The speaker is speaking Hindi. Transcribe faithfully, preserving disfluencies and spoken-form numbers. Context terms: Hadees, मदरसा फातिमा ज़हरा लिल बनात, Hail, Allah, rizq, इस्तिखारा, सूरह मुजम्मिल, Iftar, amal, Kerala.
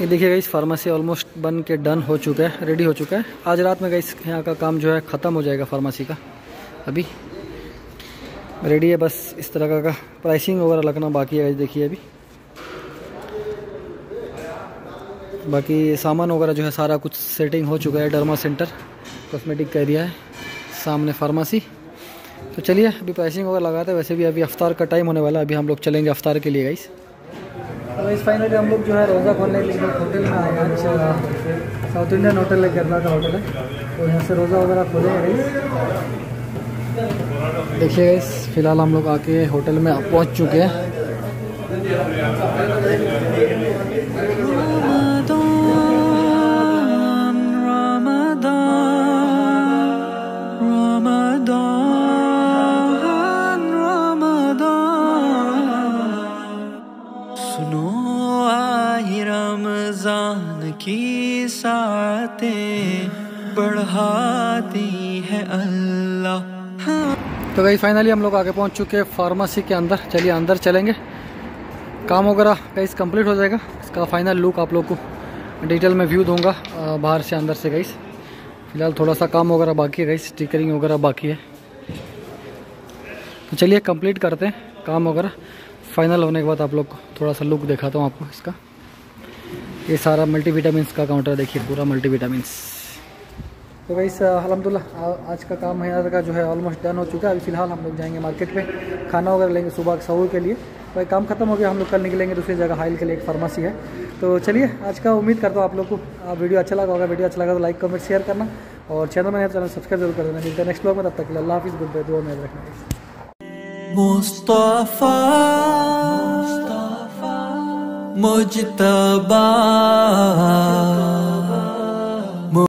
ये देखिए गाइस, फार्मेसी ऑलमोस्ट बन के डन हो चुका है, रेडी हो चुका है। आज रात में गाइस यहाँ का काम जो है ख़त्म हो जाएगा, फार्मेसी का अभी रेडी है, बस इस तरह का, का प्राइसिंग वगैरह लगना बाकी है। देखिए अभी बाकी सामान वगैरह जो है सारा कुछ सेटिंग हो चुका है। डर्मा सेंटर कॉस्मेटिक का एरिया है, सामने फार्मेसी। तो चलिए अभी प्राइसिंग वगैरह लगाते हैं। वैसे भी अभी इफ्तार का टाइम होने वाला है, अभी हम लोग चलेंगे इफ्तार के लिए गाइस। तो गाइस फाइनली हम लोग जो है रोज़ा खोलने के लिए होटल में आए हैं। साउथ इंडियन होटल है, केरला का होटल है, तो यहाँ से रोज़ा वगैरह खोलेंगे। देखिए गाइस फिलहाल हम लोग आके होटल में पहुँच चुके हैं। की सातें बढ़ाती है अल्लाह। तो गाइस फाइनली हम लोग आगे पहुंच चुके हैं फार्मेसी के अंदर। चलिए अंदर चलेंगे, काम वगैरह गाइस कंप्लीट हो जाएगा। इसका फाइनल लुक आप लोग को डिटेल में व्यू दूंगा बाहर से अंदर से गाइस। फिलहाल थोड़ा सा काम वगैरह बाकी है गाइस, स्टिकरिंग वगैरह बाकी है। तो चलिए कंप्लीट करते हैं काम वगैरह। फाइनल होने के बाद आप लोग को थोड़ा सा लुक दिखाता हूँ आपको इसका। ये सारा मल्टीविटामिन्स का काउंटर देखिए, पूरा मल्टीविटामिन्स। तो गाइस अल्हम्दुलिल्लाह आज का काम है का जो है ऑलमोस्ट डन हो चुका है। अभी फिलहाल हम लोग जाएंगे मार्केट में, खाना वगैरह लेंगे सुबह के सहूर के लिए। भाई काम खत्म हो गया, हम लोग कल निकलेंगे दूसरी जगह, हाइल के लिए एक फार्मेसी है। तो चलिए आज का, उम्मीद करता हूँ आप लोग को वीडियो अच्छा लगा होगा। वीडियो अच्छा लगा तो लाइक कमेंट शेयर करना, और चैनल में चैनल सब्सक्राइब जरूर कर देना। मिलते हैं नेक्स्ट ब्लॉग में, तब तक अल्लाह हाफिज़, गुड बाय, दुआ में याद रखना। मुझ मुझतबा।